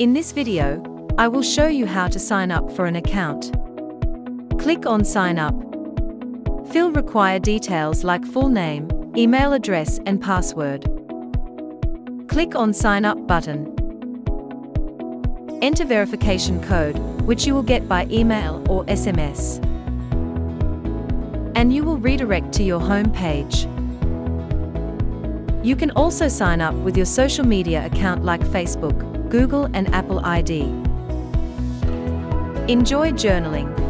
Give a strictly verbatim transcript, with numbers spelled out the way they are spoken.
In this video, I will show you how to sign up for an account. Click on Sign Up. Fill required details like full name, email address and password. Click on Sign Up button. Enter verification code, which you will get by email or S M S. And you will redirect to your home page. You can also sign up with your social media account like Facebook, Google and Apple I D. Enjoy journaling.